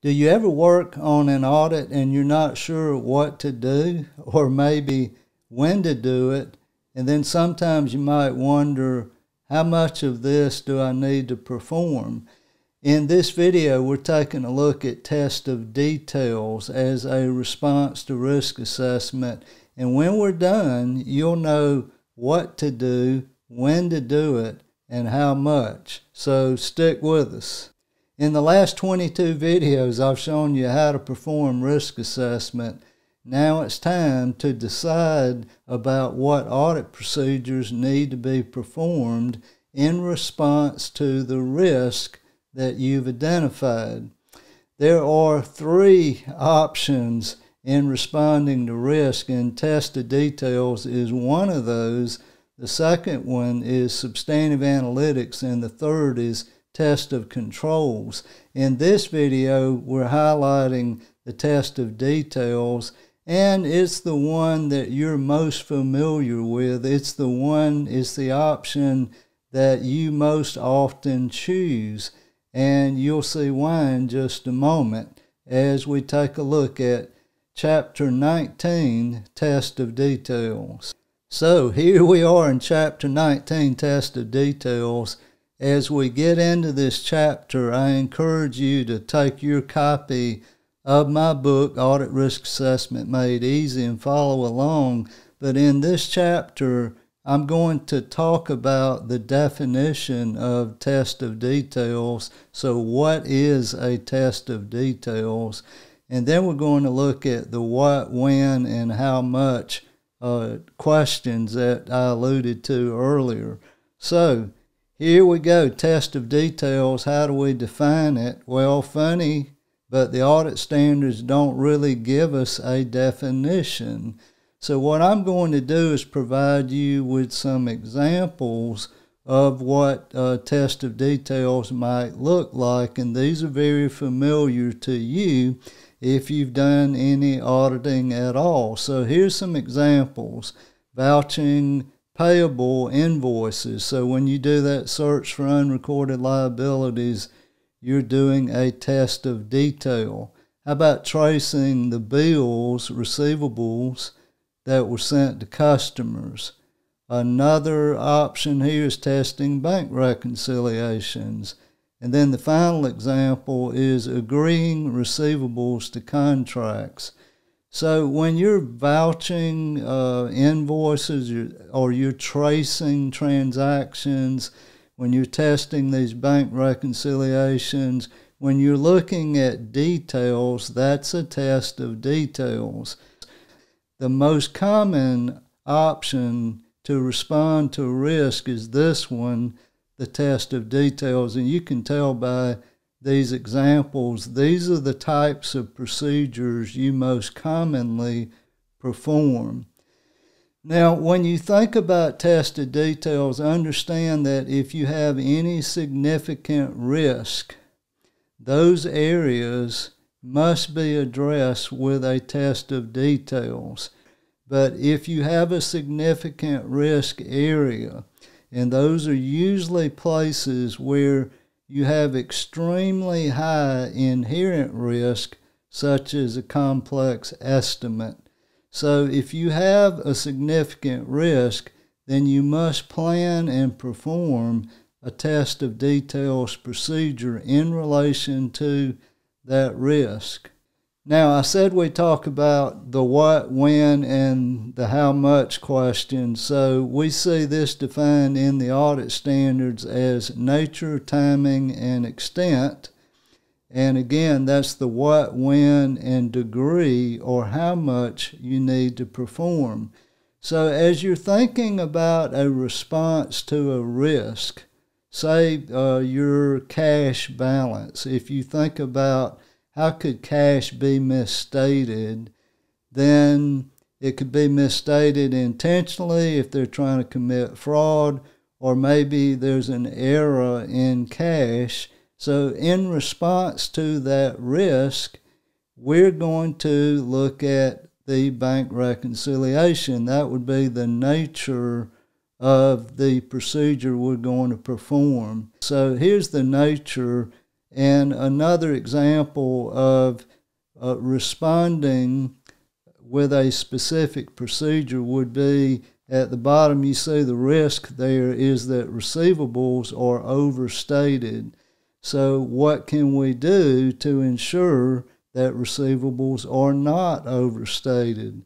Do you ever work on an audit and you're not sure what to do or maybe when to do it? And then sometimes you might wonder, how much of this do I need to perform? In this video, we're taking a look at test of details as a response to risk assessment. And when we're done, you'll know what to do, when to do it, and how much. So stick with us. In the last 22 videos, I've shown you how to perform risk assessment. Now it's time to decide about what audit procedures need to be performed in response to the risk that you've identified. There are three options in responding to risk, and test of details is one of those. The second one is substantive analytics, and the third is test of controls. In this video, we're highlighting the test of details, and it's the one that you're most familiar with. It's the option that you most often choose, and you'll see why in just a moment as we take a look at Chapter 19, Test of Details. So here we are in Chapter 19, Test of Details. As we get into this chapter, I encourage you to take your copy of my book, Audit Risk Assessment Made Easy, and follow along. But in this chapter, I'm going to talk about the definition of test of details. So what is a test of details? And then we're going to look at the what, when, and how much questions that I alluded to earlier. So here we go, test of details. How do we define it? Well, funny, but the audit standards don't really give us a definition. So what I'm going to do is provide you with some examples of what test of details might look like, and these are very familiar to you if you've done any auditing at all. So here's some examples. Vouching payable invoices. So when you do that search for unrecorded liabilities, you're doing a test of detail. How about tracing the bills, receivables, that were sent to customers? Another option here is testing bank reconciliations. And then the final example is agreeing receivables to contracts. So when you're vouching invoices or you're tracing transactions, when you're testing these bank reconciliations, when you're looking at details, that's a test of details. The most common option to respond to risk is this one, the test of details. And you can tell by these examples, these are the types of procedures you most commonly perform. Now, when you think about test of details, understand that if you have any significant risk, those areas must be addressed with a test of details. But if you have a significant risk area, and those are usually places where you have extremely high inherent risk, such as a complex estimate. So if you have a significant risk, then you must plan and perform a test of details procedure in relation to that risk. Now, I said we talk about the what, when, and the how much question. So we see this defined in the audit standards as nature, timing, and extent. And again, that's the what, when, and degree, or how much you need to perform. So as you're thinking about a response to a risk, say your cash balance, if you think about how could cash be misstated, then it could be misstated intentionally if they're trying to commit fraud, or maybe there's an error in cash. So in response to that risk, we're going to look at the bank reconciliation. That would be the nature of the procedure we're going to perform. So here's the nature. And another example of responding with a specific procedure would be at the bottom, you see the risk there is that receivables are overstated. So what can we do to ensure that receivables are not overstated?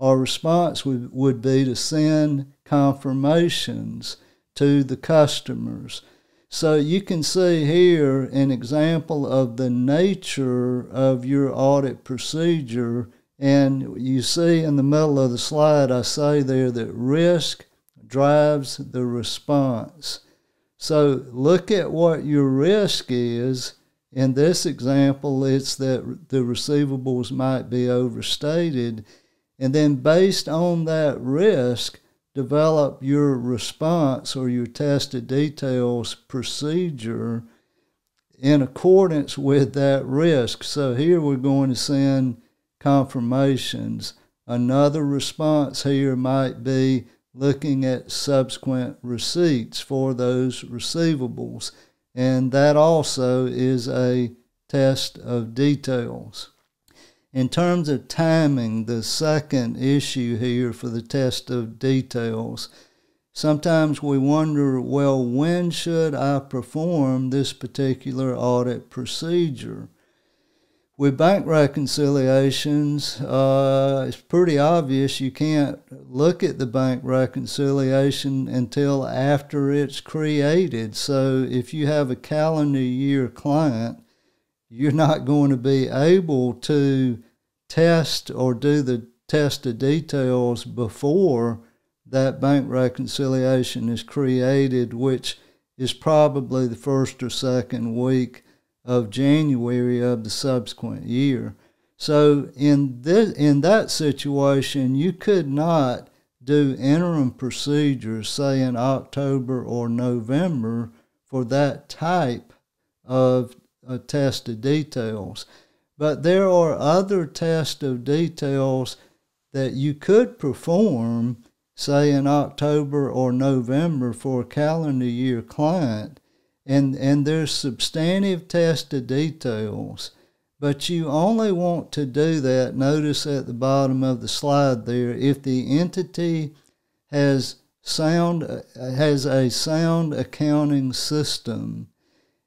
Our response would be to send confirmations to the customers. So you can see here an example of the nature of your audit procedure. And you see in the middle of the slide, I say there that risk drives the response. So look at what your risk is. In this example, it's that the receivables might be overstated. And then based on that risk, develop your response or your tested details procedure in accordance with that risk. So here we're going to send confirmations. Another response here might be looking at subsequent receipts for those receivables. And that also is a test of details. In terms of timing, the second issue here for the test of details, sometimes we wonder, well, when should I perform this particular audit procedure? With bank reconciliations, it's pretty obvious you can't look at the bank reconciliation until after it's created. So if you have a calendar year client, you're not going to be able to test or do the test of details before that bank reconciliation is created, which is probably the first or second week of January of the subsequent year. So in that situation, you could not do interim procedures, say in October or November, for that type of test of details. But there are other tests of details that you could perform, say in October or November for a calendar year client, and there's substantive test of details, but you only want to do that, notice at the bottom of the slide there, if the entity has a sound accounting system.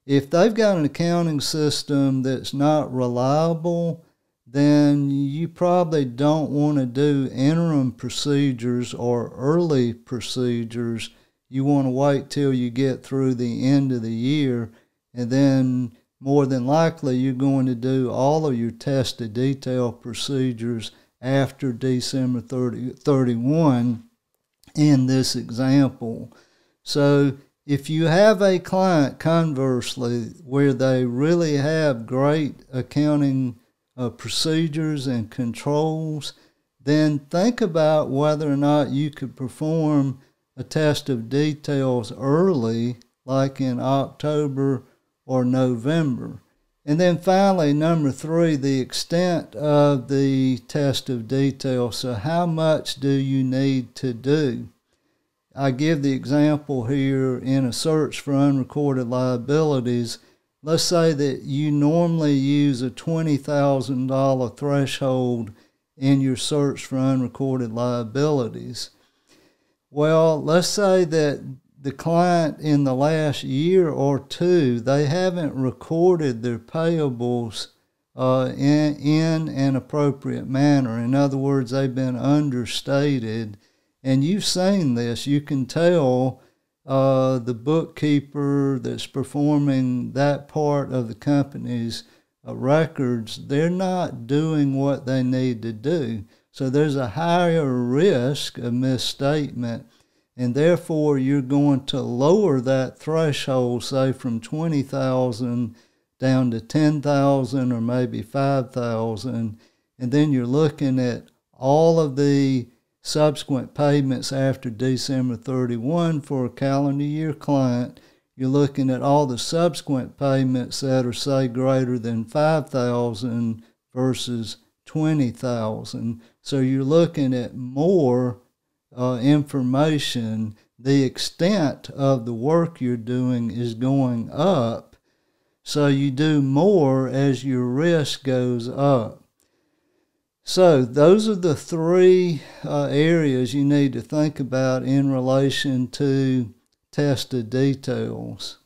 If they've got an accounting system that's not reliable, then you probably don't want to do interim procedures or early procedures. You want to wait till you get through the end of the year, and then more than likely you're going to do all of your test of detail procedures after December 31 in this example. So if you have a client, conversely, where they really have great accounting procedures and controls, then think about whether or not you could perform a test of details early, like in October or November. And then finally, number three, the extent of the test of details. So how much do you need to do? I give the example here in a search for unrecorded liabilities. Let's say that you normally use a $20,000 threshold in your search for unrecorded liabilities. Well, let's say that the client in the last year or two, they haven't recorded their payables in an appropriate manner. In other words, they've been understated. And you've seen this. You can tell the bookkeeper that's performing that part of the company's records, they're not doing what they need to do. So there's a higher risk of misstatement, and therefore you're going to lower that threshold, say from 20,000 down to 10,000 or maybe 5,000, and then you're looking at all of the subsequent payments after December 31 for a calendar year client. You're looking at all the subsequent payments that are, say, greater than 5,000 versus 20,000. So you're looking at more information. The extent of the work you're doing is going up. So you do more as your risk goes up. So those are the three areas you need to think about in relation to tested details.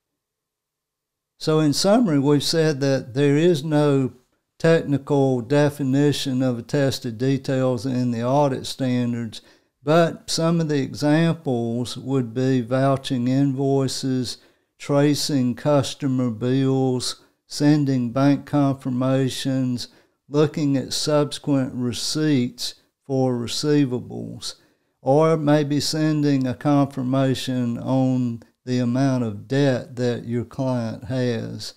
So in summary, we've said that there is no technical definition of tested details in the audit standards, but some of the examples would be vouching invoices, tracing customer bills, sending bank confirmations, looking at subsequent receipts for receivables, or maybe sending a confirmation on the amount of debt that your client has.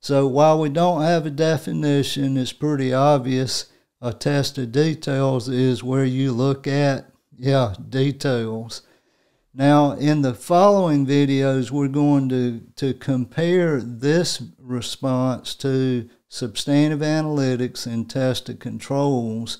So while we don't have a definition, it's pretty obvious a tested details is where you look at, details. Now in the following videos, we're going to compare this response to substantive analytics and tested controls.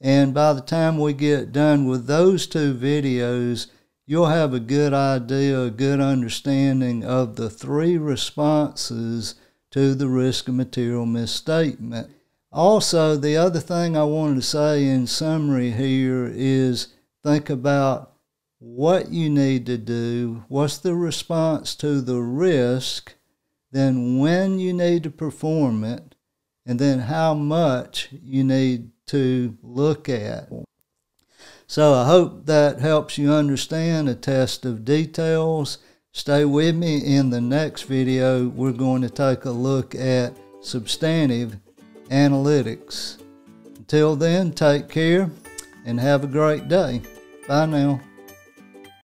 And by the time we get done with those two videos, you'll have a good idea, a good understanding of the three responses to the risk of material misstatement. Also, the other thing I wanted to say in summary here is think about what you need to do, what's the response to the risk, then when you need to perform it, and then how much you need to look at. So I hope that helps you understand a test of details. Stay with me. In the next video, we're going to take a look at substantive analytics. Until then, take care and have a great day. Bye now.